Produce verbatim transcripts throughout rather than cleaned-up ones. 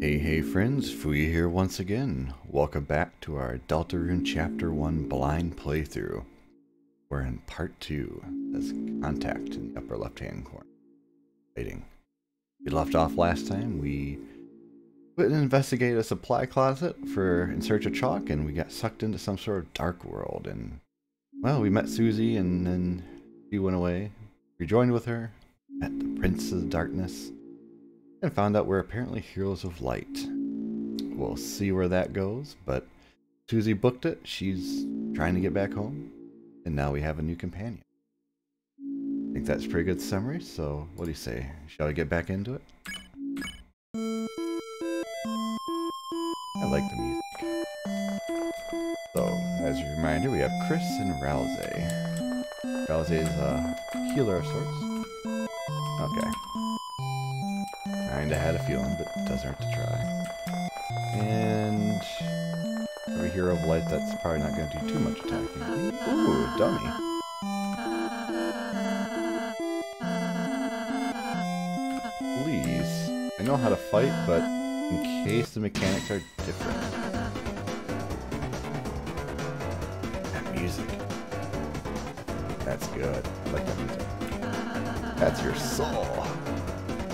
Hey hey friends, Fuuya here once again. Welcome back to our Deltarune Chapter one blind playthrough. We're in Part two, that's Contact in the upper left hand corner. Waiting. We left off last time, we went and investigated a supply closet for in search of chalk and we got sucked into some sort of dark world and well, we met Susie and then she went away. Rejoined with her, met the Prince of Darkness. And found out we're apparently heroes of light. We'll see where that goes, but Susie booked it. She's trying to get back home, and now we have a new companion. I think that's a pretty good summary, so what do you say? Shall we get back into it? I like the music. So, as a reminder, we have Kris and Ralsei. Ralsei is a healer of sorts. Okay. Kinda had a feeling, but it doesn't hurt to try. And for Hero of Light, that's probably not going to do too much attacking. Ooh, dummy. Please. I know how to fight, but in case the mechanics are different. That music. That's good. I like that music. That's your soul.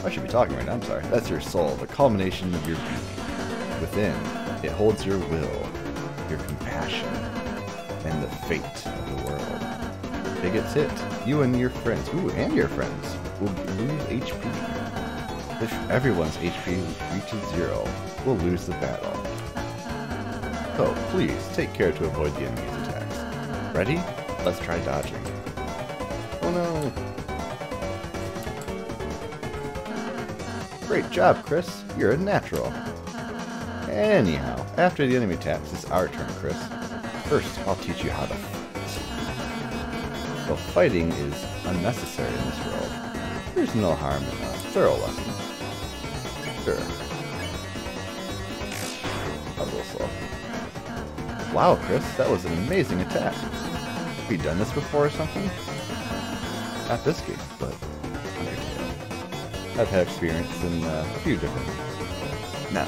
I should be talking right now, I'm sorry. That's your soul, the culmination of your being. Within, it holds your will, your compassion, and the fate of the world. If it gets hit, you and your friends, ooh, and your friends, will lose H P. If everyone's H P reaches zero, we'll lose the battle. So, please, take care to avoid the enemy's attacks. Ready? Let's try dodging. Oh no! Great job, Kris. You're a natural. Anyhow, after the enemy attacks, it's our turn, Kris. First, I'll teach you how to fight. So fighting is unnecessary in this world. There's no harm in a thorough lesson. Sure. That was a little slow. Wow, Kris, that was an amazing attack. Have you done this before or something? Not this game, but... I've had experience in uh, a few different things. Now,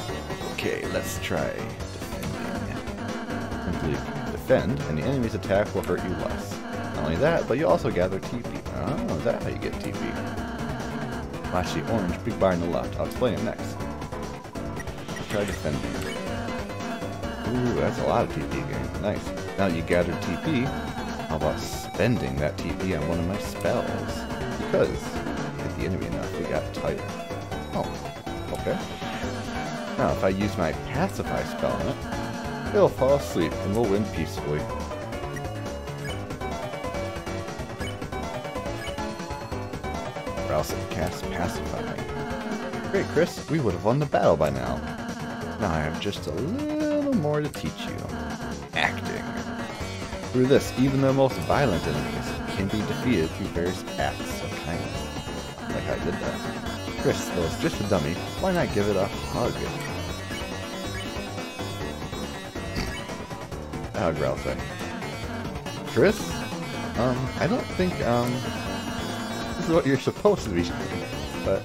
okay, let's try defending. Simply defend, and the enemy's attack will hurt you less. Not only that, but you also gather T P. Oh, is that how you get T P? Watch the orange big bar on the left. I'll explain it next. Let's try defending. Ooh, that's a lot of T P gain. Nice. Now that you gather T P, how about spending that T P on one of my spells? Because... the enemy enough, we got tired. Oh, okay. Now, if I use my pacify spell on it, it'll fall asleep and we'll win peacefully. Ralsei cast pacify. Great, Kris, we would have won the battle by now. Now I have just a little more to teach you. Acting. Through this, even the most violent enemies can be defeated through various acts of kindness. Like I did that. Kris, though it's just a dummy, why not give it a hug? A hug, Ralsei. Kris? Um, I don't think, um... this is what you're supposed to be doing, but...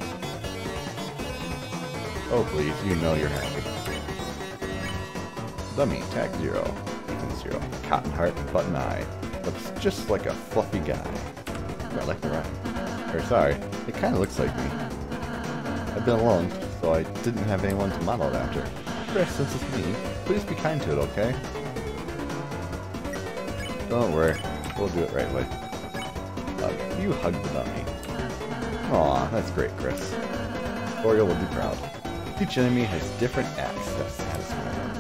oh, please, you know you're happy. Dummy, attack zero. Even zero. Cotton heart and button eye. Looks just like a fluffy guy. I like the rhyme. Or, sorry. It kind of looks like me. I've been alone, so I didn't have anyone to model it after. Kris, since it's me, please be kind to it, okay? Don't worry, we'll do it right away. Hug. You hugged without me. Aw, that's great, Kris. Oriole will be proud. Each enemy has different acts that satisfy them.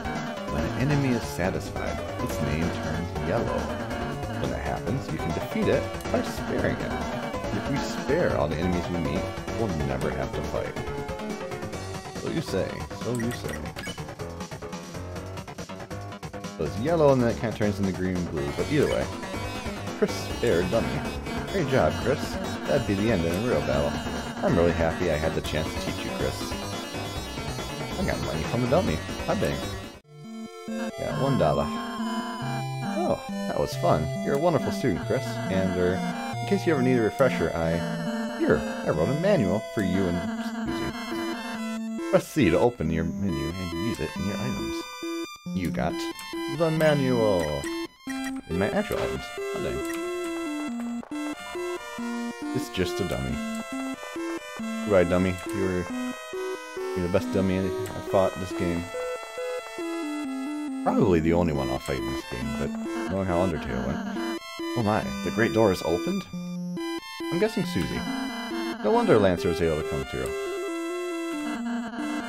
When an enemy is satisfied, its name turns yellow. When that happens, you can defeat it by sparing it. If we spare all the enemies we meet, we'll never have to fight. So you say, so you say. So it's yellow and then it kind of turns into green and blue, but either way. Kris spared dummy. Great job, Kris. That'd be the end in a real battle. I'm really happy I had the chance to teach you, Kris. I got money from a dummy. How big? Got one dollar. Oh, that was fun. You're a wonderful student, Kris. And, er... in case you ever need a refresher, I... here, I wrote a manual for you and Susie. Press C to open your menu and use it in your items. You got the manual in my actual items. Oh, dang. It's just a dummy. Right, dummy. You're you're the best dummy I fought this game. Probably the only one I'll fight in this game, but knowing how Undertale went. Oh my, the great door is opened? I'm guessing Susie. No wonder Lancer was able to come through.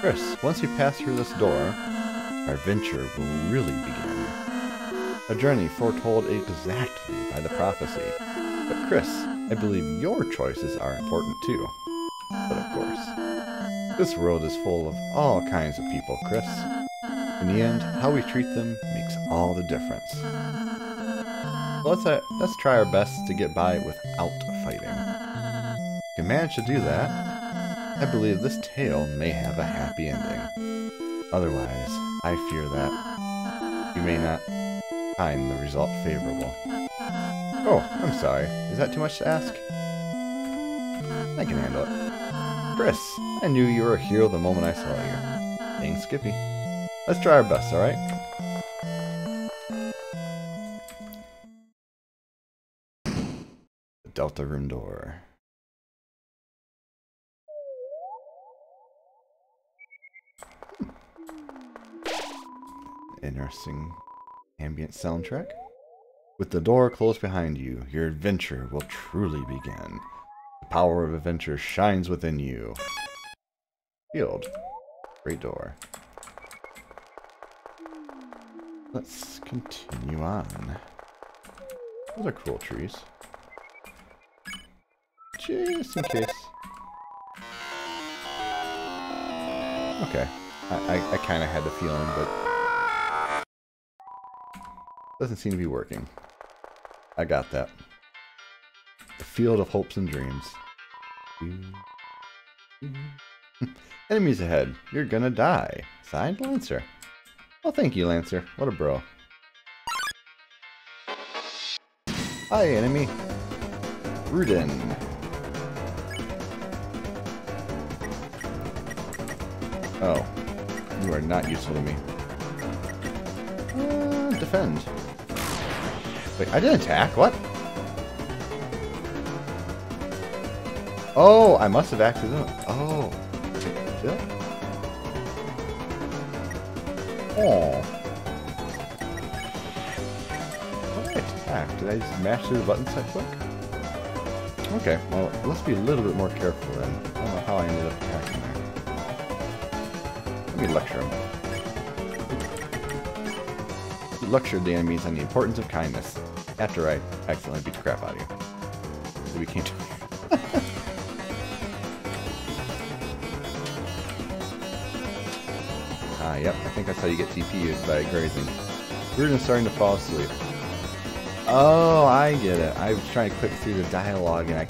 Kris, once we pass through this door, our venture will really begin. A journey foretold exactly by the prophecy. But Kris, I believe your choices are important too. But of course, this world is full of all kinds of people, Kris. In the end, how we treat them makes all the difference. Let's, uh, let's try our best to get by without fighting. If you manage to do that, I believe this tale may have a happy ending. Otherwise, I fear that you may not find the result favorable. Oh, I'm sorry. Is that too much to ask? I can handle it. Kris, I knew you were a hero the moment I saw you. Thanks, Skippy. Let's try our best, alright? The Deltarune door. Interesting ambient soundtrack. With the door closed behind you, your adventure will truly begin. The power of adventure shines within you. Shield. Great door. Let's continue on. Those are cool trees. Just in case. Okay. I, I, I kind of had the feeling, but... doesn't seem to be working. I got that. The field of hopes and dreams. Enemies ahead. You're gonna die. Signed, Lancer. Oh, thank you, Lancer. What a bro. Hi, enemy. Rudin. Oh. You are not useful to me. Uh, defend. Wait, I didn't attack? What? Oh, I must have accidentally... Oh. Did I? Oh. What did I attack? Did I just mash through the buttons so quick? Okay, well, let's be a little bit more careful then. I don't know how I ended up attacking there. Let me lecture him. Lectured the enemies on the importance of kindness after I accidentally beat the crap out of you. So we can't do it. Ah, yep, I think that's how you get T P U'd by grazing. Gruden's starting to fall asleep. Oh, I get it. I was trying to click through the dialogue and I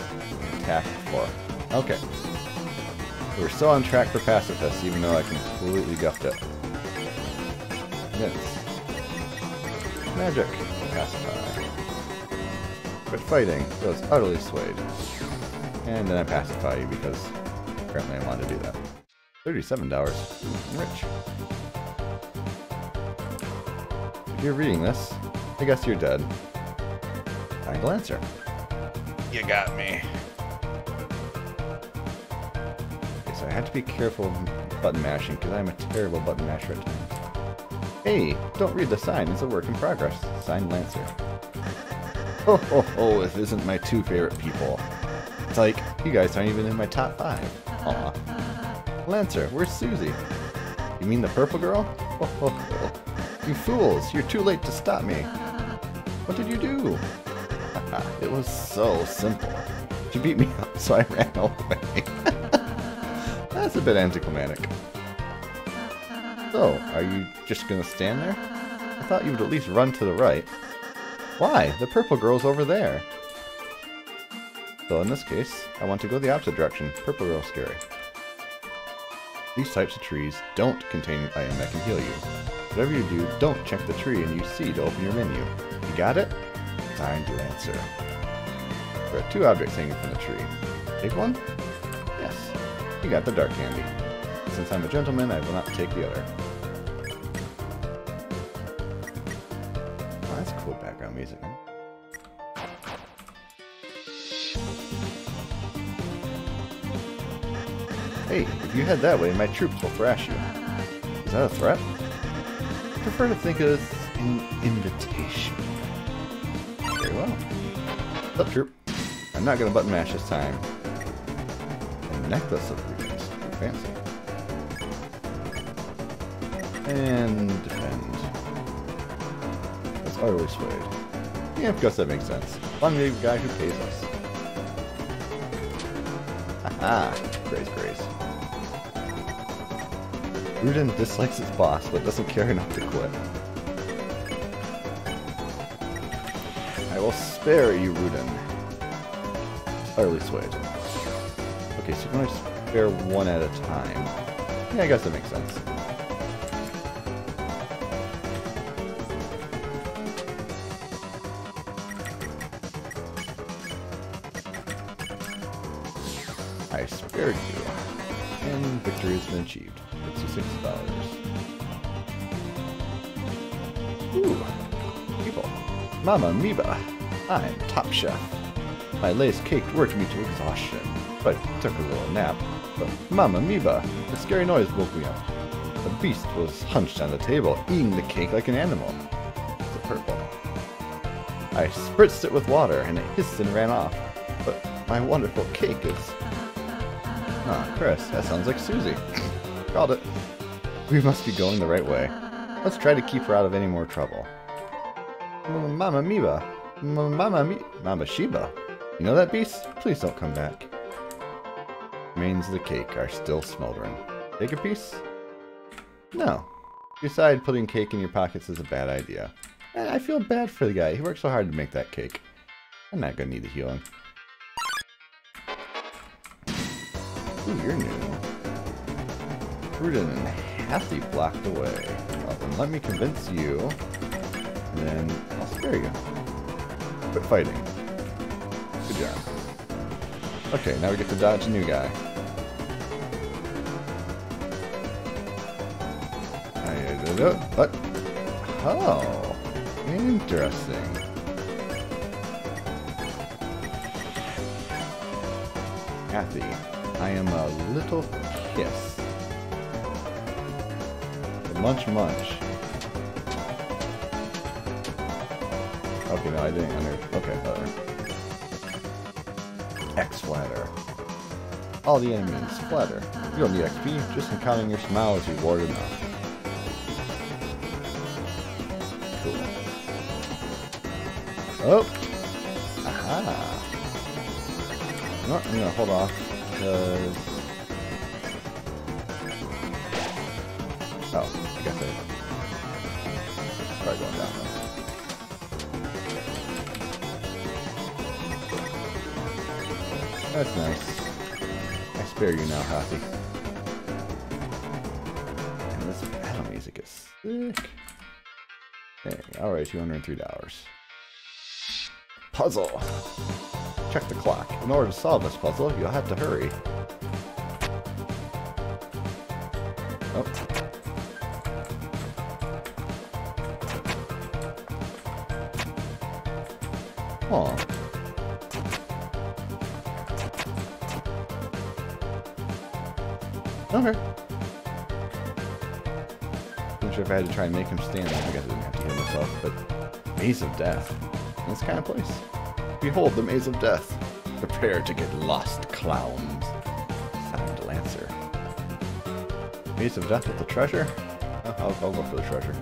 attacked before. Okay. We're still on track for pacifists, even though I completely guffed it. Yes. Magic. Pacify. Quit fighting. I was utterly swayed. And then I pacify you because apparently I wanted to do that. thirty-seven dollars. I'm rich. If you're reading this, I guess you're dead. Find Lancer. You got me. Okay, so I have to be careful of button mashing because I'm a terrible button masher at times. Hey, don't read the sign, it's a work in progress. Signed, Lancer. Ho ho ho, this isn't my two favorite people. It's like, you guys aren't even in my top five. Aw. Lancer, where's Susie? You mean the purple girl? Ho ho ho. You fools, you're too late to stop me. What did you do? It was so simple. She beat me up, so I ran away. That's a bit anticlimactic. So, are you just gonna stand there? I thought you would at least run to the right. Why? The purple girl's over there. So in this case, I want to go the opposite direction. Purple girl's scary. These types of trees don't contain an item that can heal you. Whatever you do, don't check the tree and use C to open your menu. You got it? Time to answer. There are two objects hanging from the tree. Take one? Yes. You got the dark candy. Since I'm a gentleman, I will not take the other. Oh, that's cool background music. Hey, if you head that way, my troops will thrash you. Is that a threat? I prefer to think of an invitation. Very well. Up, troop. I'm not going to button mash this time. A necklace of rubies. Fancy. And defend. That's utterly swayed. Yeah, of course that makes sense. I'm the guy who pays us. Haha. Grace, Grace. Rudin dislikes his boss, but doesn't care enough to quit. I will spare you, Rudin. Utterly swayed. Okay, so can I spare one at a time? Yeah, I guess that makes sense. I spared you, and victory has been achieved. fifty-six dollars. Ooh, people. Mama Meba, I'm Top Chef. My latest cake worked me to exhaustion, but took a little nap. But Mama Meba, a scary noise woke me up. The beast was hunched on the table, eating the cake like an animal. It's a purple. I spritzed it with water, and it hissed and ran off. But my wonderful cake is... Ah, Kris, that sounds like Susie. Called it. We must be going the right way. Let's try to keep her out of any more trouble. M Mama Meba. M Mama Me Mama Sheba. You know that beast? Please don't come back. Remains of the cake are still smoldering. Take a piece? No. Beside, putting cake in your pockets is a bad idea. And I feel bad for the guy. He worked so hard to make that cake. I'm not gonna need to heal him. Ooh, you're new. Rudin and Hathy blocked away. Well, then let me convince you, and then I'll spare you. Quit fighting. Good job. Okay, now we get to dodge a new guy. I did it. What? Oh, interesting. Hathy, I am a little kiss. Munch munch. Okay, no, I didn't under... Okay, better. X-Flatter. All the enemies flatter. You don't need X P, just encountering your smile is reward enough. Cool. Oh! Aha! No, I'm gonna hold off, because... Oh, I guess I... Probably going down though. That's nice. I spare you now, Hathy. And this battle music is sick. Okay, alright, two hundred three dollars. Puzzle! Check the clock. In order to solve this puzzle, you'll have to hurry. Oh. Oh. Okay. I'm sure if I had to try and make him stand up, I guess I didn't have to heal myself, but... Maze of Death. This kind of place. Behold the Maze of Death. Prepare to get lost, clowns. Sound Lancer. Maze of Death with the treasure? Oh, I'll, I'll go for the treasure.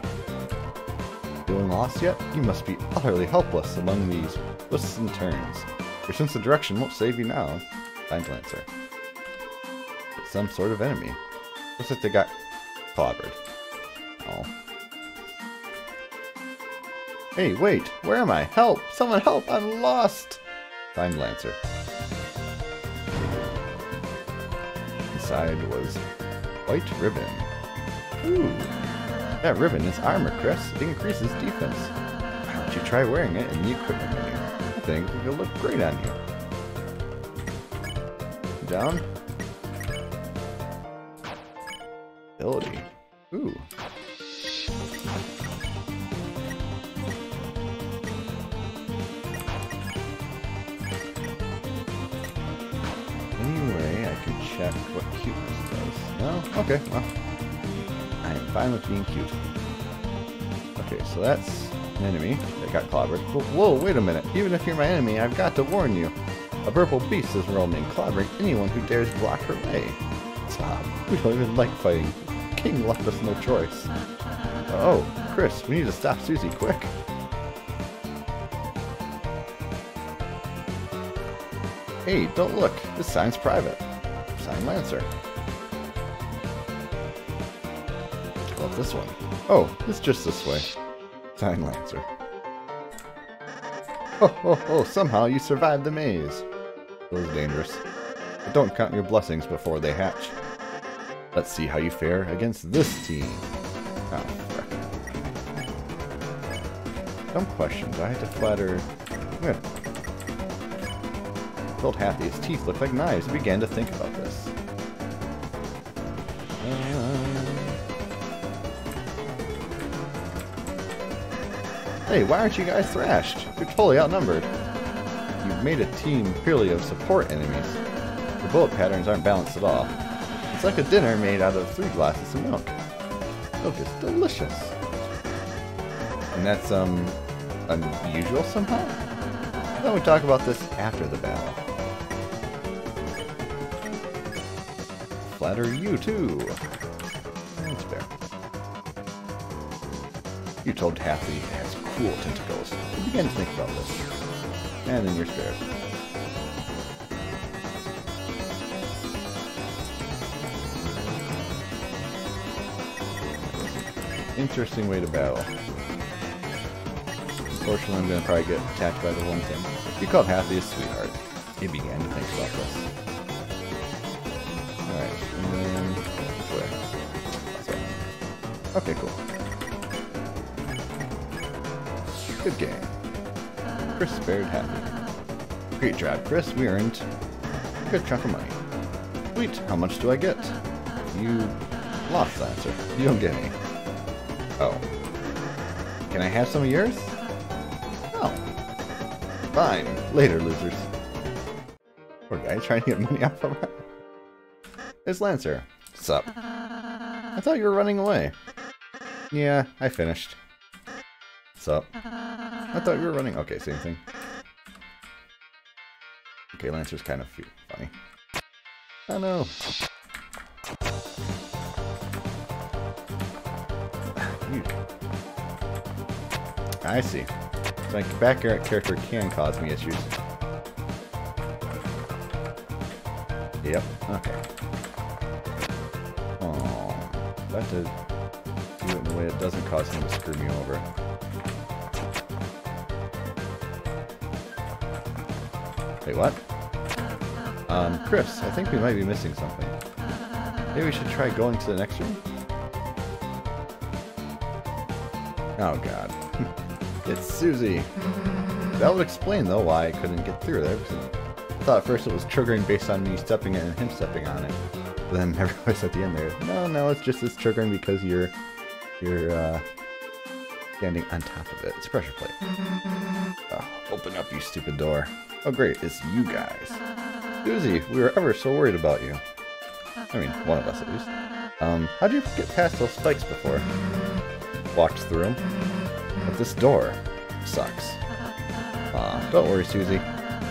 Feeling lost yet? You must be utterly helpless among these twists and turns. Your sense of direction won't save you now. Find Lancer. It's some sort of enemy. Looks like they got clobbered. Oh. Hey, wait! Where am I? Help! Someone help! I'm lost! Find Lancer. Inside was white ribbon. Ooh. That ribbon is armor, Kris. It increases defense. Why don't you try wearing it in the equipment menu? I think it'll look great on you. Down. ability. Ooh. Anyway, I can check what cuteness does. No? Okay, well. I am fine with being cute. Okay, so that's an enemy that got clobbered. Whoa, wait a minute. Even if you're my enemy, I've got to warn you. A purple beast is rolled in clobbering anyone who dares block her way. Stop. We don't even like fighting. King left us no choice. Oh, Kris, we need to stop Susie quick. Hey, don't look. This sign's private. Sign Lancer. How about this one? Oh, it's just this way. Sign Lancer. Ho ho ho, somehow you survived the maze. It was dangerous. But don't count your blessings before they hatch. Let's see how you fare against this team. Oh, crap. Dumb questions. I had to flatter. Good. Old Hathie's teeth looked like knives. I began to think about this. Hey, why aren't you guys thrashed? You're totally outnumbered. You've made a team purely of support enemies. Your bullet patterns aren't balanced at all. It's like a dinner made out of three glasses of milk. Milk is delicious. And that's, um, unusual somehow? Why don't we talk about this after the battle? Flatter you too. That's fair. You told Hathie it has cool tentacles. You began to think about this. And in your spirit. Interesting way to battle. Unfortunately, I'm going to probably get attacked by the one thing. You called Hathie a sweetheart. You began to think about this. Alright, and then... That's right. Okay, cool. Good game. Kris spared Hathie. Great job, Kris. We earned a good chunk of money. Wait, how much do I get? You lost, Lancer. You don't get any. Oh. Can I have some of yours? Oh. Fine. Later, losers. Poor guy trying to get money off of her. It's Lancer. Sup? I thought you were running away. Yeah, I finished. Sup? I thought you were running. Okay, same thing. Okay, Lancer's kind of funny. Oh no. I see. It's like back character can cause me issues. Yep. Okay. Oh, I have to do it in a way that doesn't cause him to screw me over. Wait, what? Um, Kris, I think we might be missing something. Maybe we should try going to the next room? Oh god. It's Susie! That would explain, though, why I couldn't get through there. I thought at first it was triggering based on me stepping in and him stepping on it. But then I realized at the end there, no, no, it's just it's triggering because you're, you're, uh, standing on top of it. It's a pressure plate. Oh, open up, you stupid door. Oh great, it's you guys. Susie, we were ever so worried about you. I mean, one of us at least. Um, how'd you get past those spikes before? Walked through them? But this door sucks. Aw, uh, don't worry, Susie.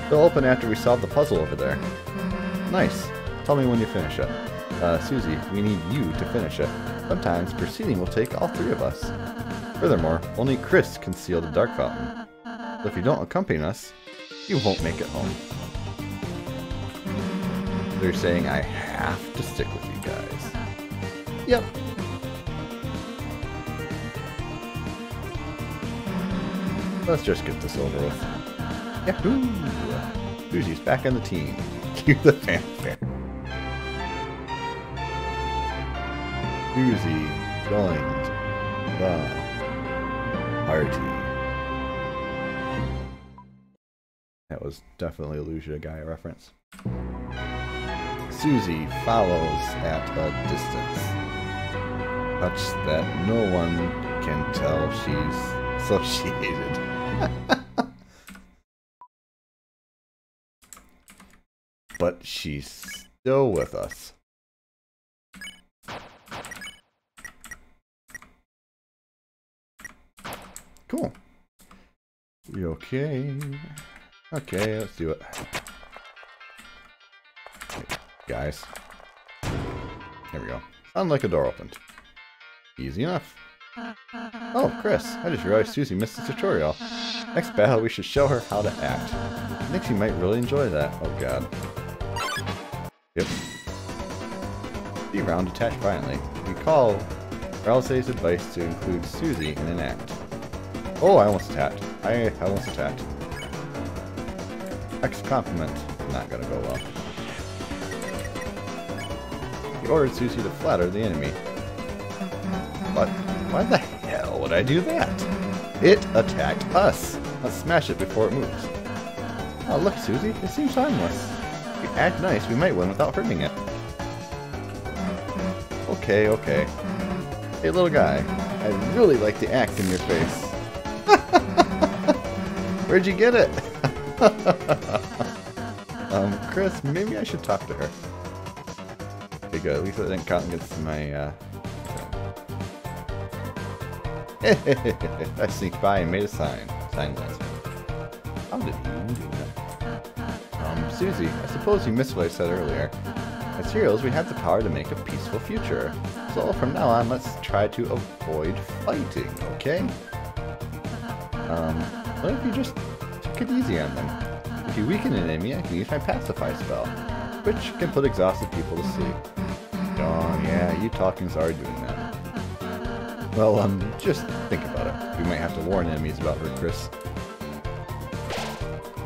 They'll open after we solve the puzzle over there. Nice. Tell me when you finish it. Uh, Susie, we need you to finish it. Sometimes proceeding will take all three of us. Furthermore, only Kris can seal the Dark Fountain. So if you don't accompany us, you won't make it home. They're saying I have to stick with you guys. Yep. Let's just get this over with. Yahoo! Susie's back on the team. Cue the fanfare. Susie joined the party. That was definitely a Lugia guy reference. Susie follows at a distance. touch that no one can tell she's associated. But she's still with us. Cool. We okay? Okay, let's do it. Okay, guys. Here we go. Sounds like a door opened. Easy enough. Oh, Kris, I just realized Susie missed the tutorial. Next battle, we should show her how to act. I think she might really enjoy that. Oh, God. Yep. The round attacked violently. Recall Ralsei's advice to include Susie in an act. Oh, I almost attacked. I, I almost attacked. Ex compliment. Not gonna go well. He ordered Susie to flatter the enemy. But why the hell would I do that? It attacked us. Let's smash it before it moves. Oh, look, Susie. It seems harmless. If we act nice, we might win without hurting it. Okay, okay. Hey, little guy. I really like the act in your face. Where'd you get it? um, Kris, maybe I should talk to her. Okay, good. At least I didn't count against my, uh... I sneaked by and made a sign. Sign Lancer. How did you do that? Um, Susie, I suppose you missed what I said earlier. As heroes, we have the power to make a peaceful future. So from now on, let's try to avoid fighting, okay? Um... What if you just took it easy on them? If you weaken an enemy, I can use my pacify spell, which can put exhausted people to sleep. Oh yeah, you talking's already doing that. Well, um, just think about it. We might have to warn enemies about her, Kris.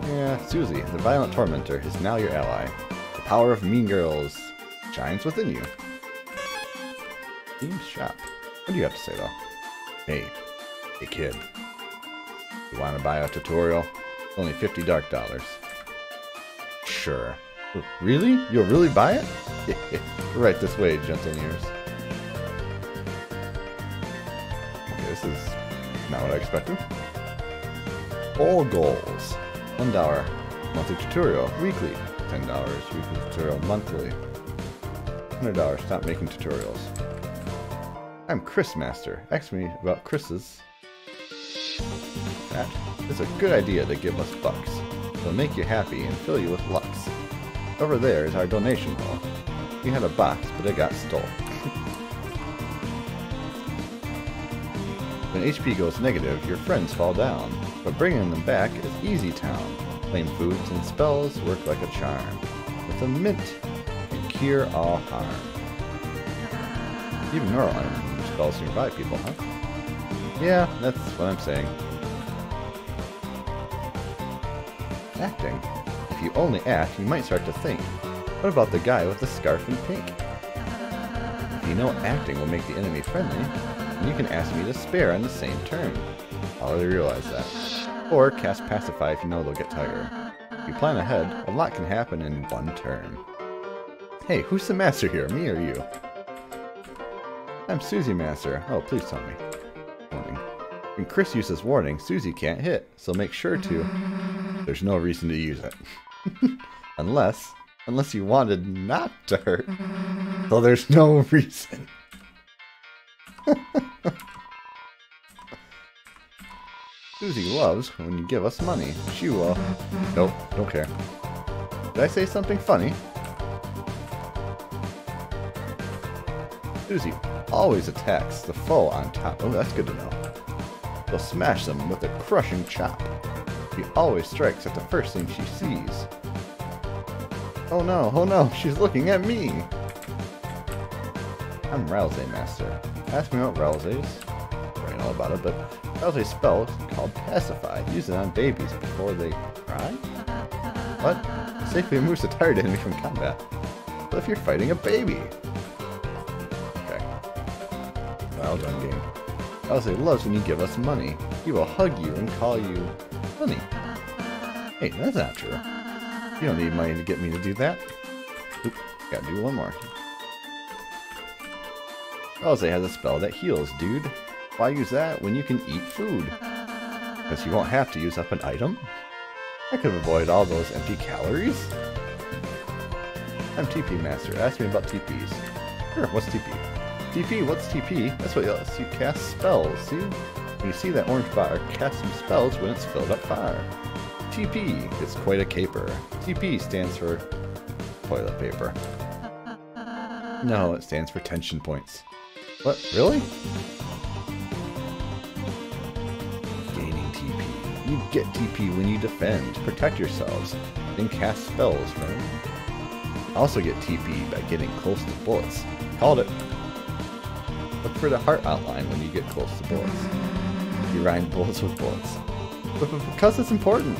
Yeah, Susie, the violent tormentor, is now your ally. The power of mean girls shines within you. Seam shop. What do you have to say, though? Hey, hey kid. You want to buy a tutorial? It's only fifty dark dollars. Sure. Really? You'll really buy it? Right this way, gentle ears. Okay, this is not what I expected. All goals. One dollar monthly tutorial weekly. Ten dollars weekly tutorial monthly. Hundred dollars. Stop making tutorials. I'm Kris Master. Ask me about Kris's. That. It's a good idea to give us bucks. They'll make you happy and fill you with lux. Over there is our donation hall. We had a box, but it got stolen. When H P goes negative, your friends fall down. But bringing them back is easy town. Plain foods and spells work like a charm. With a mint, and cure all harm. Even neural energy spells nearby people, huh? Yeah, that's what I'm saying. Acting. If you only act, you might start to think. What about the guy with the scarf in pink? If you know acting will make the enemy friendly, then you can ask me to spare on the same turn. I already realize that. Or cast pacify if you know they'll get tired. If you plan ahead, a lot can happen in one turn. Hey, who's the master here, me or you? I'm Susie Master. Oh, please tell me. Warning. When Kris uses warning, Susie can't hit, so make sure to... There's no reason to use it. unless, unless you wanted not to hurt. So there's no reason. Susie loves when you give us money. She will. Nope, don't care. Did I say something funny? Susie always attacks the foe on top. Oh, that's good to know. She'll smash them with a crushing chop. She always strikes at the first thing she sees. Oh no, oh no, she's looking at me! I'm Ralsei Master. Ask me about Ralsei's. I know all about it, but Ralsei's spell is called Pacify. Use it on babies before they cry? What? Safely moves a tired enemy from combat. What if you're fighting a baby? Okay. Well done, game. Ralsei loves when you give us money. He will hug you and call you... money. Hey, that's not true. You don't need money to get me to do that. Oop, gotta do one more. Ralsei has a spell that heals, dude. Why use that when you can eat food? Because you won't have to use up an item? I could have avoided all those empty calories. I'm T P Master. Ask me about T Ps. Sure, what's T P? T P, what's T P? That's what lets you cast spells, see? When you see that orange bar, cast some spells when it's filled up fire. T P, it's quite a caper. T P stands for toilet paper. No, it stands for tension points. What, really? Gaining T P. You get T P when you defend, protect yourselves, then cast spells, right? Also get T P by getting close to bullets. Called it. Look for the heart outline when you get close to bullets. You rhyme bullets with bullets. But because it's important.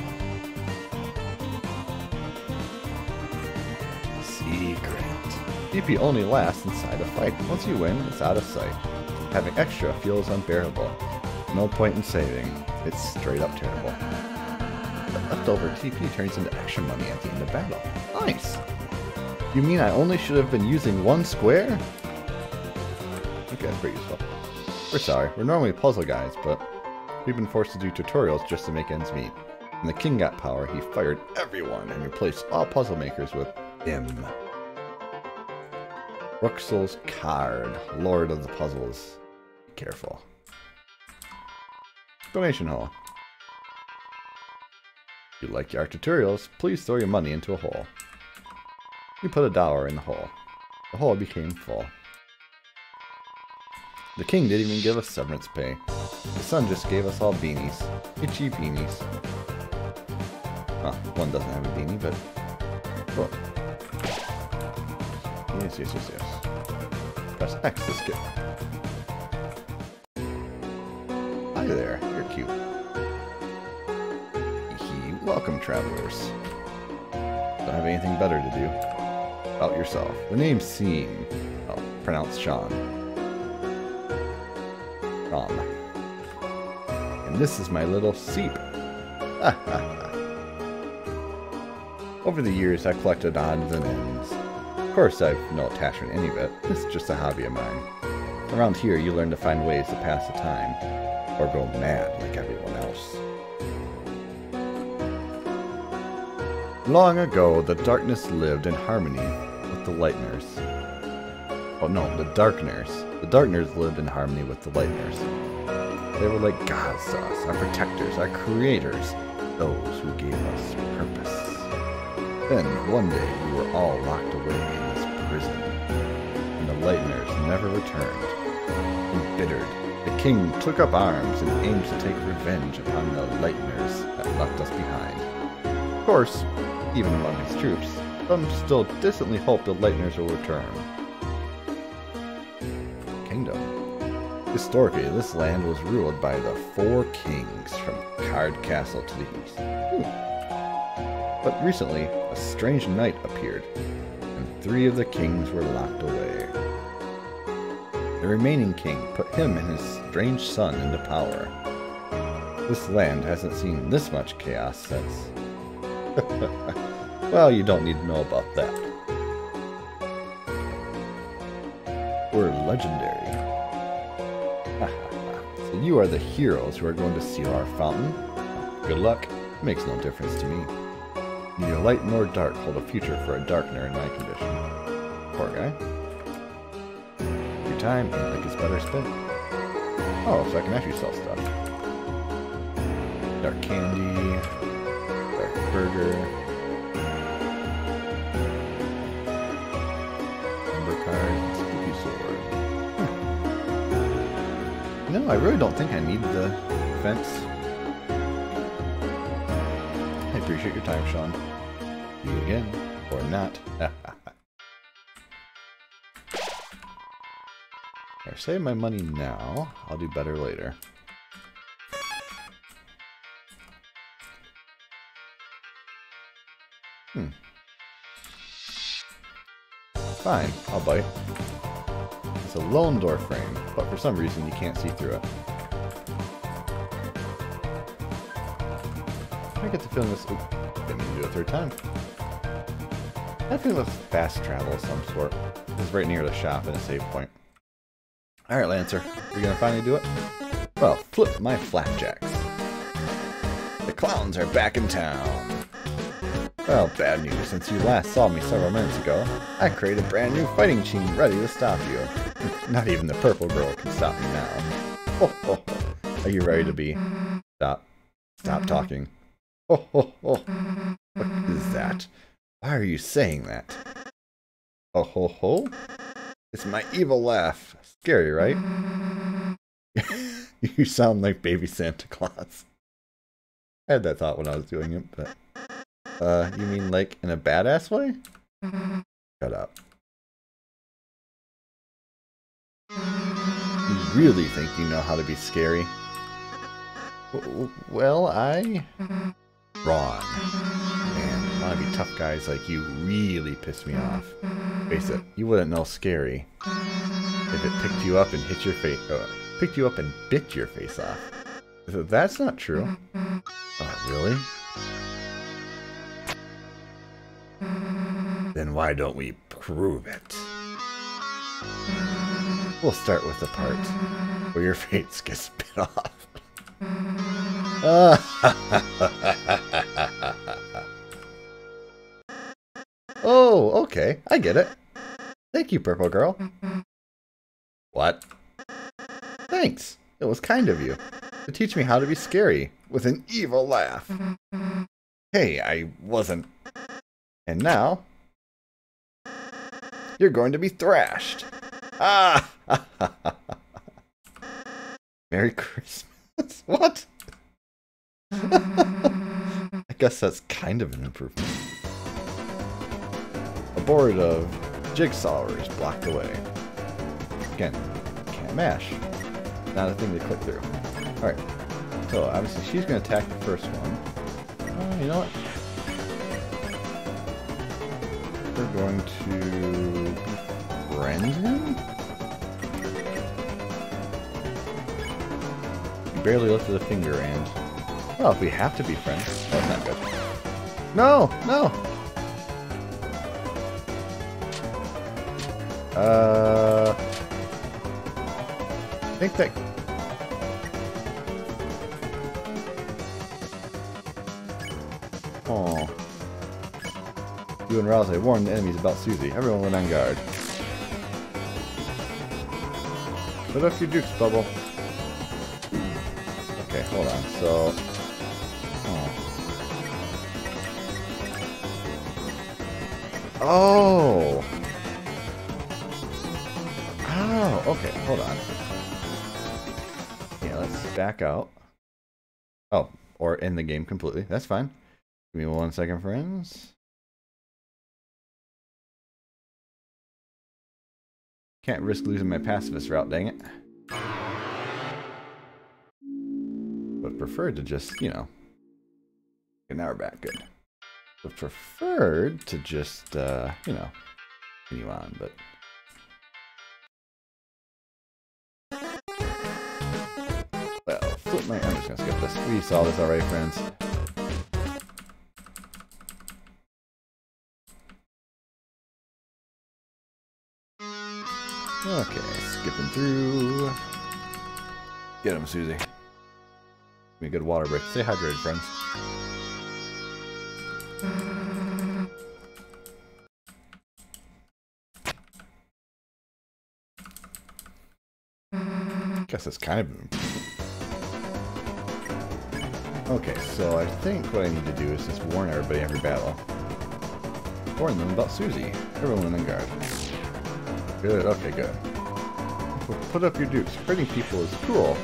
T P only lasts inside a fight. Once you win, it's out of sight. Having extra feels unbearable. No point in saving. It's straight up terrible. The leftover T P turns into extra money at the end of battle. Nice! You mean I only should have been using one square? Okay, that's pretty useful. We're sorry. We're normally puzzle guys, but we've been forced to do tutorials just to make ends meet. When the king got power, he fired everyone and replaced all puzzle makers with him. Rouxls Kaard, Lord of the Puzzles. Be careful. Donation hole. If you like our tutorials, please throw your money into a hole. You put a dollar in the hole. The hole became full. The king didn't even give us severance pay. The son just gave us all beanies. Itchy beanies. Well, one doesn't have a beanie, but... Cool. Yes, yes, yes, yes. Press X to skip. Hi there, you're cute. Hehe, welcome, travelers. Don't have anything better to do. About yourself. The name's Seam. Oh, pronounced Sean. Sean. And this is my little Seep. Ha ha ha. Over the years, I've collected odds and ends. Of course, I've no attachment to any of it. It's just a hobby of mine. Around here, you learn to find ways to pass the time, or go mad like everyone else. Long ago, the darkness lived in harmony with the Lightners. Oh no, the Darkners. The Darkners lived in harmony with the Lightners. They were like gods to us, our protectors, our creators, those who gave us purpose. Then, one day, we were all locked away in this prison, and the Lightners never returned. Embittered, the king took up arms and aimed to take revenge upon the Lightners that left us behind. Of course, even among his troops, some still distantly hope the Lightners will return. Kingdom. Historically, this land was ruled by the Four Kings from Kaard Castle to the east. Ooh. But recently, a strange knight appeared, and three of the kings were locked away. The remaining king put him and his strange son into power. This land hasn't seen this much chaos since. Well, you don't need to know about that. We're legendary. So you are the heroes who are going to seal our fountain. Good luck. Makes no difference to me. Neither light nor dark hold a future for a darkener in my condition. Poor guy. Your time, I think, is better spent. Oh, so I can actually sell stuff. Dark candy. Dark burger. Number cards. Spooky sword. Huh. No, I really don't think I need the fence. Appreciate your time, Sean. You again, or not. I'll save my money now. I'll do better later. Hmm. Fine, I'll bite. It's a lone door frame, but for some reason you can't see through it. I get the feeling this... Oop, didn't mean to do it a third time. I feel this fast travel of some sort. This is right near the shop and a save point. Alright, Lancer, are you gonna finally do it? Well, flip my flapjacks. The clowns are back in town. Well, bad news, since you last saw me several minutes ago, I created a brand new fighting team ready to stop you. Not even the purple girl can stop me now. Ho, ho, ho. Are you ready to be? Stop. Stop talking. Ho, ho, ho. What is that? Why are you saying that? Ho, ho, ho? It's my evil laugh. Scary, right? You sound like baby Santa Claus. I had that thought when I was doing it, but... Uh, you mean like in a badass way? Shut up. You really think you know how to be scary? W well, I... Ron. Man, a lot of you tough guys like you really piss me off. Face it, you wouldn't know scary if it picked you up and hit your face... Uh, picked you up and bit your face off. That's not true. Oh, really? Then why don't we prove it? We'll start with the part where your face gets bit off. Oh, okay. I get it. Thank you, purple girl. What? Thanks. It was kind of you to teach me how to be scary with an evil laugh. Hey, I wasn't. And now, you're going to be thrashed. Ah! Merry Christmas. What? I guess that's kind of an improvement. A board of jigsawers blocked away. Again, can't mash. Not a thing to click through. Alright. So, obviously, she's going to attack the first one. Oh, you know what? We're going to friend him? He barely lifted a finger and... Well, if we have to be friends, that's not good. No! No! Uh... I think that... Oh. You and Ralsei warned the enemies about Susie. Everyone went on guard. Put up your dukes, Bubble. Okay, hold on. So... Oh. Oh! Oh! Okay, hold on. Yeah, let's back out. Oh, or end the game completely. That's fine. Give me one second, friends. Can't risk losing my pacifist route, dang it. But preferred to just, you know... Okay, now we're back, good. But preferred to just, uh, you know, continue on, but... Well, flip my... I'm just gonna skip this. We saw this already, friends. Okay, skipping through. Get him, Susie. Give me a good water break. Stay hydrated, friends. Guess that's kind of... Okay, so I think what I need to do is just warn everybody every battle. Warn them about Susie. Everyone on guard. Good, okay, good. Put up your dukes. Hurting people is cruel.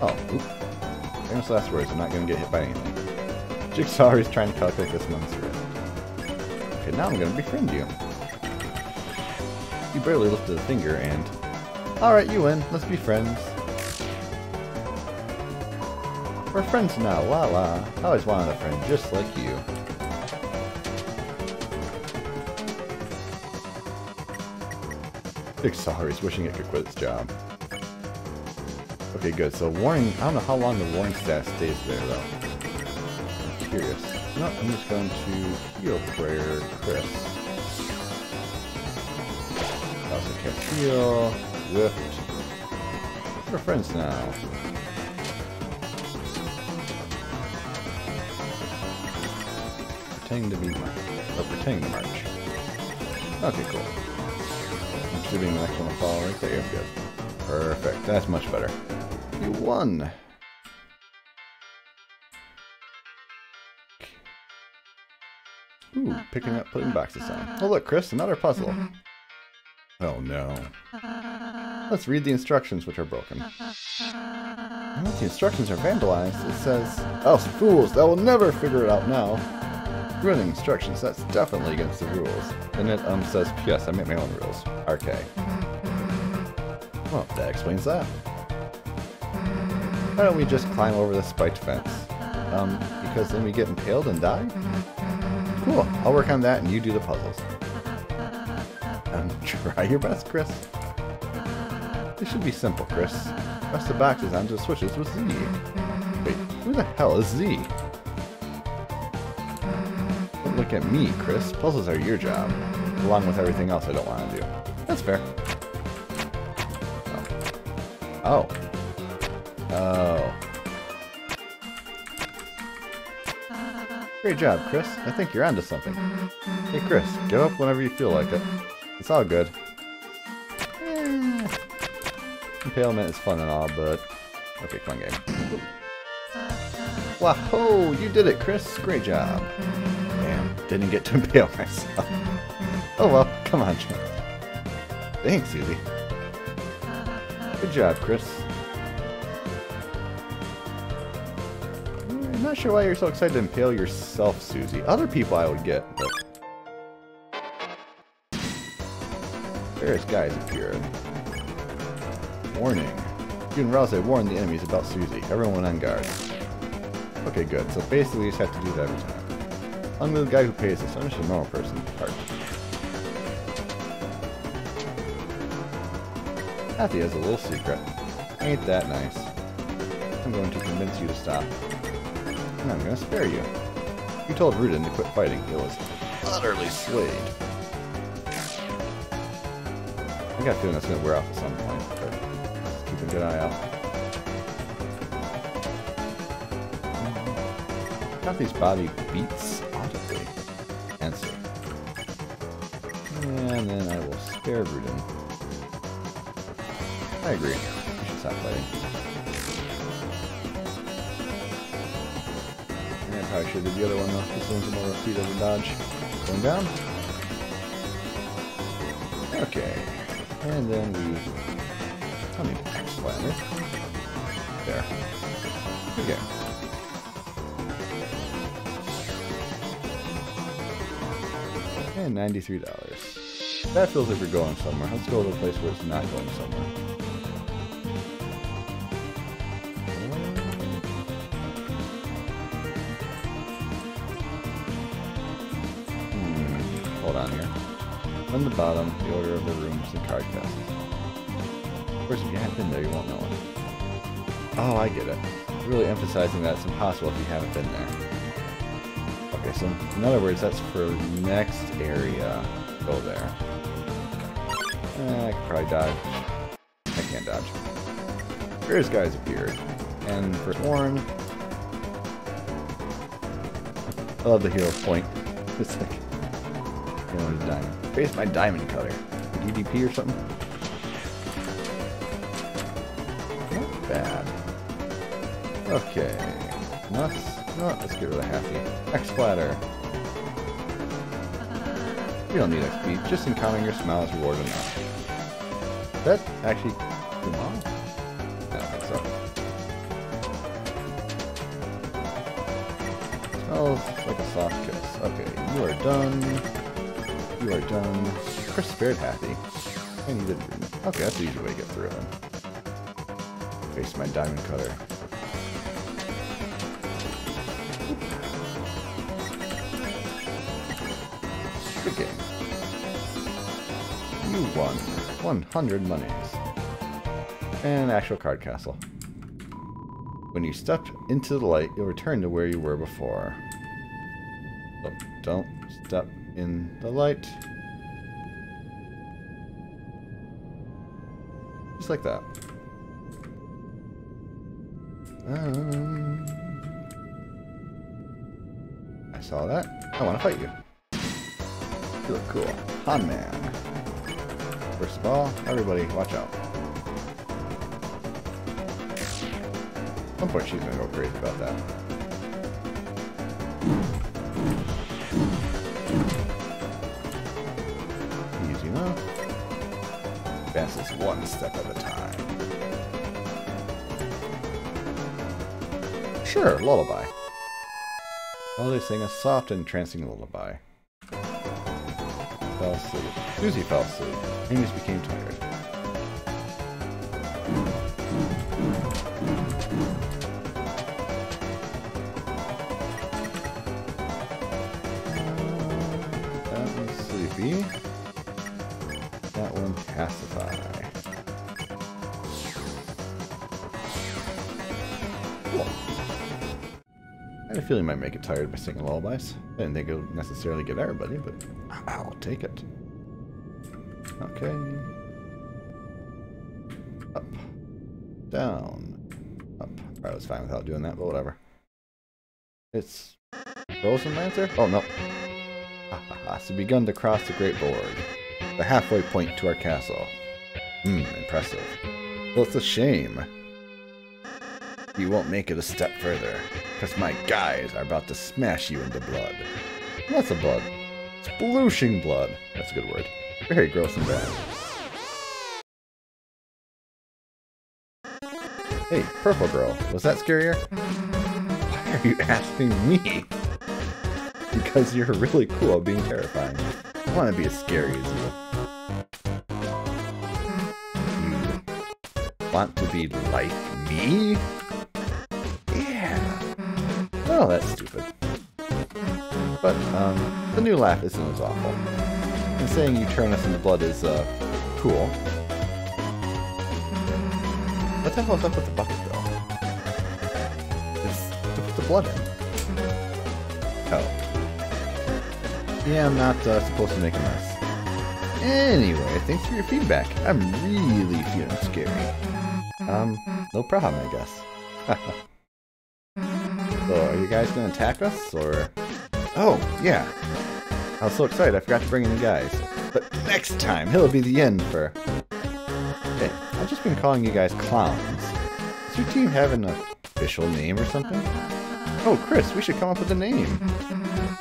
Oh, oop. Famous last words. I'm not going to get hit by anything. Jigsaw is trying to calculate this month's risk. Okay, now I'm going to befriend you. You barely lifted a finger and... Alright, you win. Let's be friends. We're friends now. La la. I always wanted a friend just like you. Jigsaw wishing it could quit its job. Okay, good. So warning, I don't know how long the warning stat stays there, though. I'm curious. No, I'm just going to heal prayer Kris. also Catriel, Zwift. We're friends now. Pretending to be March. Or pretending to March. Okay, cool. I'm just leaving the next one to follow right there. Good. Perfect. That's much better. You won! Ooh, picking up putting boxes on. Oh look, Kris, another puzzle. Oh no. Let's read the instructions, which are broken. Once the instructions are vandalized, it says, "Us fools, I will never figure it out now." Ruining instructions, that's definitely against the rules. Then it um says, "P S I make my own rules. R K." Well, that explains that. Why don't we just climb over the spiked fence? Um, because then we get impaled and die? Cool. I'll work on that and you do the puzzles. Um, try your best, Kris. This should be simple, Kris. Press the boxes onto the switches with Z. Wait, who the hell is Z? Don't look at me, Kris. Puzzles are your job. Along with everything else I don't want to do. That's fair. Oh. Oh. Oh. Great job, Kris. I think you're onto something. Hey, Kris, give up whenever you feel like it. It's all good. Eh. Impalement is fun and all, but... Okay, fun game. Wow, you did it, Kris. Great job. Damn, didn't get to impale myself. Oh well, come on, Jim. Thanks, Susie. Good job, Kris. I'm not sure why you're so excited to impale yourself, Susie. Other people I would get, but... Various guys appeared. Warning. You and Ralsei warned the enemies about Susie. Everyone on guard. Okay, good. So basically you just have to do that every time. I'm the guy who pays this. I'm just a normal person. Part. Kathy has a little secret. Ain't that nice. I'm going to convince you to stop. And I'm gonna spare you. You told Rudin to quit fighting. It was utterly slayed. I got a feeling that's gonna wear off at some point, but just keep a good eye out. Got these body beats audibly. Answer. And then I will spare Rudin. I agree. We should stop fighting. I should do the other one though. This one's a more speed over dodge. Going down. Okay. And then we... I don't need an X-Flatter. There. Okay. And ninety-three dollars. That feels like we're going somewhere. Let's go to a place where it's not going somewhere. On the bottom, the order of the rooms and card passes. Of course, if you haven't been there, you won't know it. Oh, I get it. Really emphasizing that it's impossible if you haven't been there. Okay, so in other words, that's for next area. Go there. Eh, I can probably dodge. I can't dodge. Various guys appeared. And for Warren... I love the hero point. It's like... You know, it's a diamond. Face my diamond cutter. D D P or something? Not bad. Okay. Nuts. No, let's get rid of Happy. X-Flatter. You don't need X P. Just encountering your smile is reward enough. That actually... Come on. I don't think so. It smells like a soft kiss. Okay, you are done. You are done. Kris spared Happy. I needed room. Okay, that's the easy way to get through him. Face my diamond cutter. Good game. You won. one hundred monies. And actual card castle. When you step into the light, you'll return to where you were before. Oh, don't step in the light. just like that. Um, I saw that. I want to fight you. You look cool. Han Man. First of all, everybody, watch out. At some point, she's going to go crazy about that. Easy enough. Advances one step at a time. Sure, lullaby. While they sing a soft, entrancing lullaby. Fell asleep. Susie fell asleep. Amy's became tired. That one's sleepy. That one pacified. Cool. I had a feeling I might make it tired by singing lullabies. I didn't think it would necessarily get everybody, but I'll take it. Okay. Up. Down. Up. I was fine without doing that, but whatever. It's frozen, Lancer? Oh, no. Ha ha ha. So we've begun to cross the Great Board. The halfway point to our castle. Hmm, impressive. Well, it's a shame you won't make it a step further, because my guys are about to smash you into blood. Lots of blood. Splooshing blood. That's a good word. Very gross and bad. Hey, purple girl, was that scarier? Why are you asking me? Because you're really cool at being terrifying. I want to be as scary as you. You want to be like me? Yeah. Oh, that's stupid. But, um, the new laugh isn't as awful. And saying you turn us into blood is, uh, cool. What the hell is up with the bucket, though? It's to put the blood in. Oh. Yeah, I'm not, uh, supposed to make a mess. Anyway, thanks for your feedback. I'm really feeling scary. Um, no problem, I guess. So, are you guys gonna attack us, or...? Oh, yeah. I was so excited, I forgot to bring in the guys. But next time, it'll be the end for... Hey, I've just been calling you guys clowns. Does your team have an official name or something? Oh, Kris, we should come up with a name.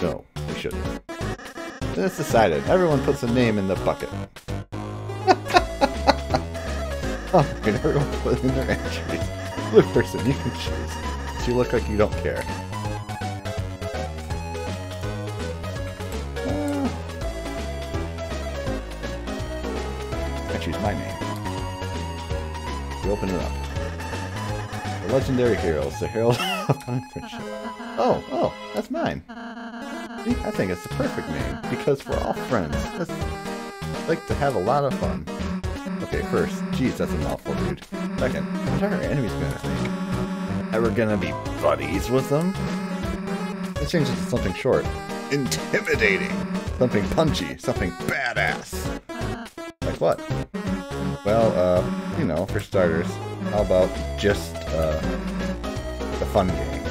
No, we shouldn't. Then it's decided. Everyone puts a name in the bucket. Oh, and everyone puts in their entries. Blue person, you can choose. But you look like you don't care. My name. We open it up. The legendary heroes, the herald of friendship. Oh, oh, that's mine. See, I think it's the perfect name because we're all friends. Let's like to have a lot of fun. Okay, first, geez, that's a mouthful, dude. Second, what are our enemies gonna think? That we're gonna be buddies with them? Let's change it to something short, intimidating, something punchy, something badass. Like what? Well, uh, you know, for starters, how about just, uh, the Fun Gang?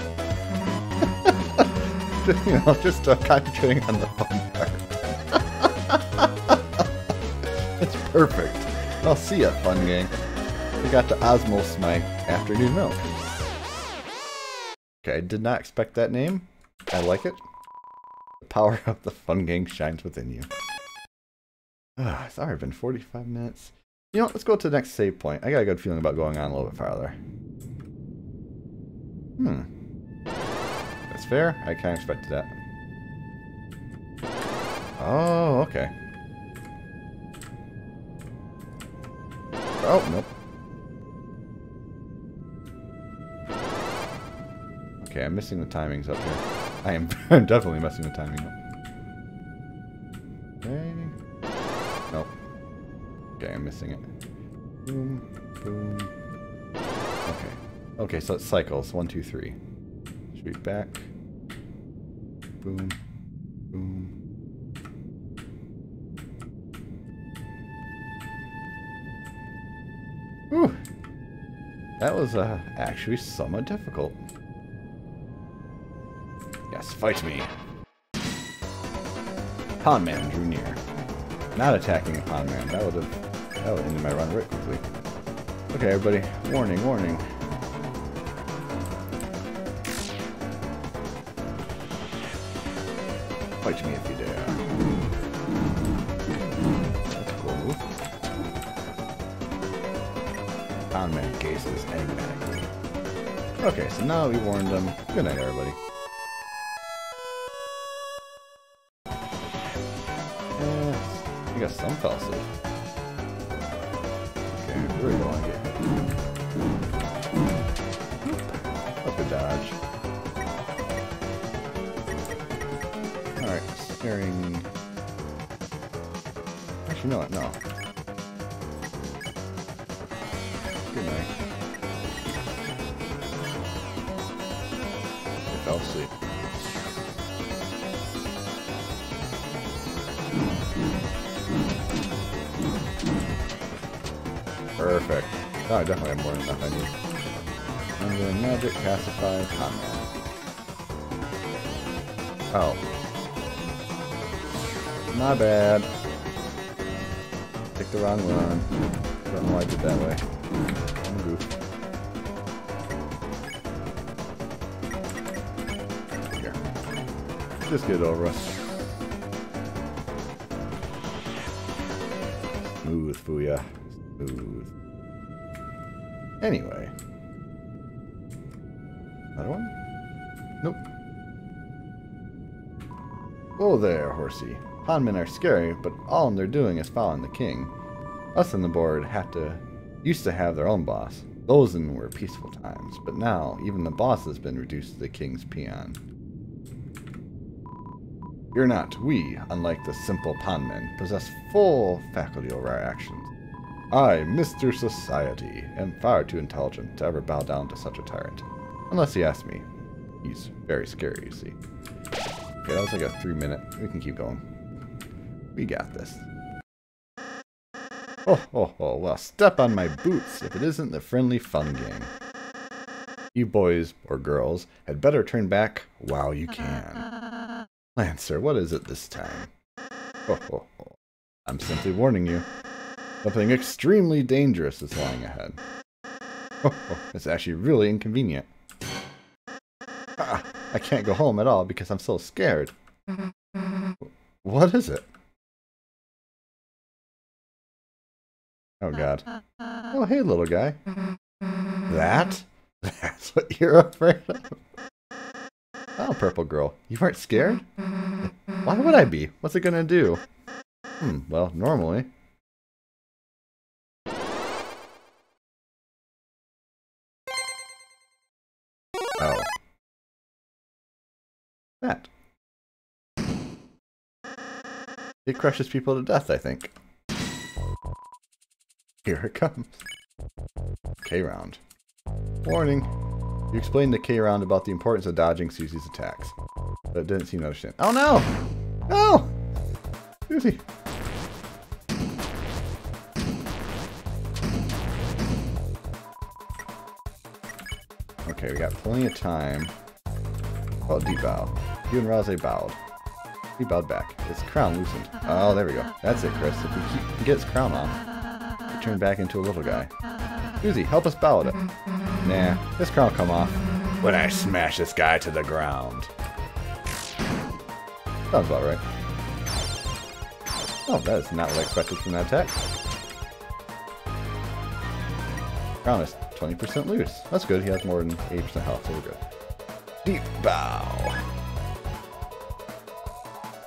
just, you know, just uh, concentrating on the fun part. It's perfect. I'll see ya, Fun Gang. I got to Osmos my afternoon milk. Okay, I did not expect that name. I like it. The power of the Fun Gang shines within you. Ah, it's already been forty-five minutes. You know, let's go to the next save point. I got a good feeling about going on a little bit farther. Hmm. That's fair. I kind of expected that. Oh, okay. Oh, nope. Okay, I'm missing the timings up here. I am I'm definitely messing the timing up. Okay. Nope. Okay, I'm missing it. Boom, boom. Okay. Okay, so it cycles. One, two, three. Should be back. Boom, boom. Whew. That was uh, actually somewhat difficult. Yes, fight me. Pond Man drew near. Not attacking a Pond Man. That would have that would ended my run right quickly. Okay, everybody. Warning, warning. Fight me if you dare. That's cool. Pond Man cases enigmatically. Okay, so now we warned them. Good night, everybody. I guess some fell asleep. Okay, I really don't like it. Up a dodge. Alright, snaring. Actually, no, no. Good night. I fell asleep. Perfect. Oh, I definitely have more than enough I need. I'm doing magic, pacify, combat. Oh. My bad. Picked the wrong one. Don't know why I did that way. I'm a goof. Here. Just get it over us. Smooth, Fuuya. Smooth. Anyway. Another one? Nope. Whoa there, horsey. Pondmen are scary, but all they're doing is following the king. Us on the board had to used to have their own boss. Those in were peaceful times, but now even the boss has been reduced to the king's peon. You're not. We, unlike the simple pondmen, possess full faculty over our actions. I, Mister Society, am far too intelligent to ever bow down to such a tyrant. Unless he asks me. He's very scary, you see. Okay, that was like a three minute. We can keep going. We got this. Oh, oh, oh, well, step on my boots if it isn't the friendly fun gang. You boys, or girls, had better turn back while you can. Lancer, what is it this time? Oh, oh, oh. I'm simply warning you. Something extremely dangerous is lying ahead. Oh, oh, it's actually really inconvenient. Ah, I can't go home at all because I'm so scared. What is it? Oh god. Oh hey little guy. That? That's what you're afraid of? Oh purple girl, you aren't scared? Why would I be? What's it gonna do? Hmm, well, normally. Oh. That. It crushes people to death, I think. Here it comes. K. Round. Warning. You explained to K. Round about the importance of dodging Susie's attacks, but it didn't seem to understand. Oh no! No! Susie! Okay, we got plenty of time. Oh, debow. You and Ralsei bowed. He bowed back. His crown loosened. Oh, there we go. That's it, Kris. If we keep, get his crown off, we turn back into a little guy. Susie, help us bow at it. Nah, this crown will come off when I smash this guy to the ground. Sounds about right. Oh, that is not what I expected from that attack. Crown is twenty percent loose. That's good. He has more than eighty percent health, so we're good. Deep bow.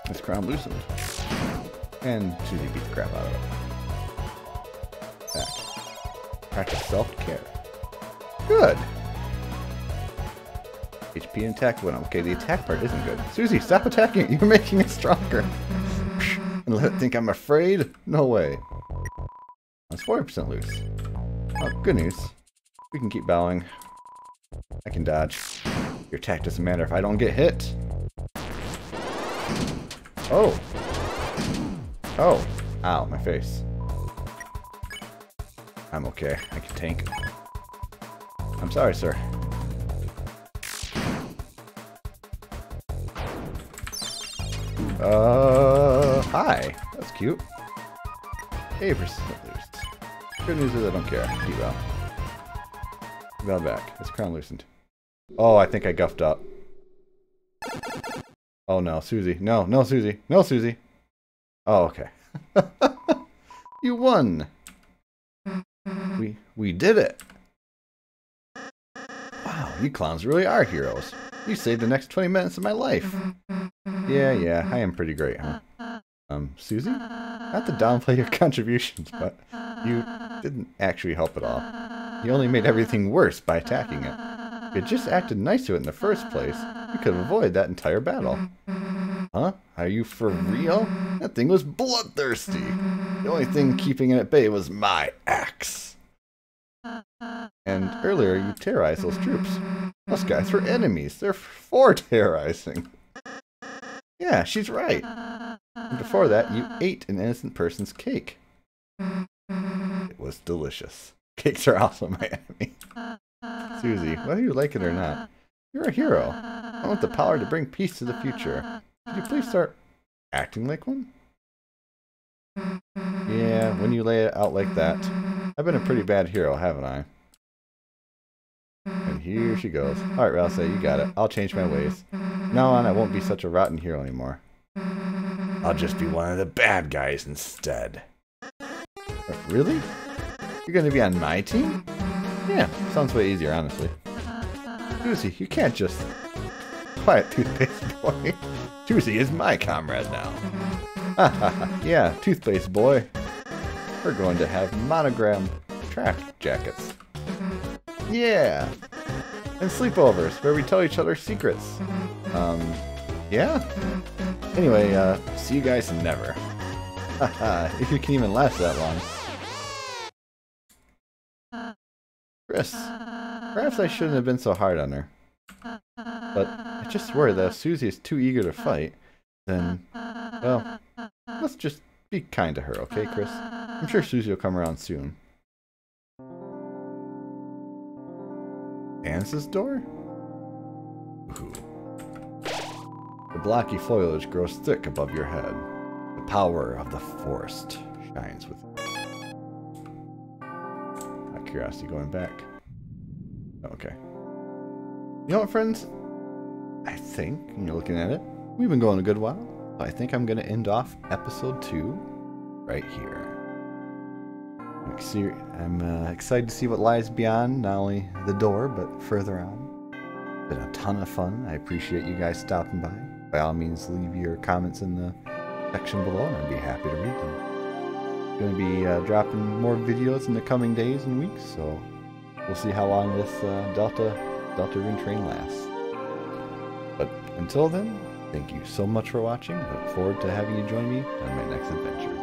His crown loosened. And Susie beat the crap out of it. Back. Practice self-care. Good. H P and attack went up. Okay, the attack part isn't good. Susie, stop attacking. You're making it stronger. And let it think I'm afraid? No way. That's forty percent loose. Oh, good news. We can keep bowing. I can dodge. Your attack doesn't matter if I don't get hit. Oh. Oh. Ow, my face. I'm okay. I can tank. I'm sorry, sir. Uh, hi. That's cute. Hey, for good news is I don't care. Deval. Deval back. It's crown loosened. Oh, I think I guffed up. Oh no, Susie. No, no, Susie. No, Susie. Oh, okay. You won. We we did it. Wow, you clowns really are heroes. You saved the next twenty minutes of my life. Yeah, yeah, I am pretty great, huh? Um, Susie? Not to downplay your contributions, but you didn't actually help at all. You only made everything worse by attacking it. If you just acted nice to it in the first place, you could have avoided that entire battle. Huh? Are you for real? That thing was bloodthirsty. The only thing keeping it at bay was my axe. And earlier you terrorized those troops. Those guys were enemies. They're for terrorizing. Yeah, she's right. And before that, you ate an innocent person's cake. It was delicious. Cakes are also my enemy. Susie, whether you like it or not, you're a hero. I want the power to bring peace to the future. Could you please start acting like one? Yeah, when you lay it out like that. I've been a pretty bad hero, haven't I? And here she goes. Alright, Ralsei, you got it. I'll change my ways. From now on, I won't be such a rotten hero anymore. I'll just be one of the bad guys instead. Really? You're going to be on my team? Yeah, sounds way easier, honestly. Susie, you can't just... Quiet, toothpaste boy. Susie is my comrade now. Ha ha ha. Yeah, toothpaste boy. We're going to have monogram track jackets. Yeah! And sleepovers, where we tell each other secrets. Um, yeah? Anyway, uh, see you guys never. Haha, if you can even last that long. Kris, perhaps I shouldn't have been so hard on her. But I just worry that if Susie is too eager to fight, then, well, let's just be kind to her, okay, Kris? I'm sure Susie will come around soon. Dance's door? Ooh. The blocky foliage grows thick above your head. The power of the forest shines with it. My curiosity going back. Okay. You know what, friends? I think, when you're looking at it, we've been going a good while. So I think I'm going to end off episode two right here. I'm uh, excited to see what lies beyond, not only the door, but further on. It's been a ton of fun. I appreciate you guys stopping by. By all means, leave your comments in the section below, and I'd be happy to read them. I'm going to be uh, dropping more videos in the coming days and weeks, so we'll see how long this uh, Delta, Deltarune train lasts. But until then, thank you so much for watching. I look forward to having you join me on my next adventure.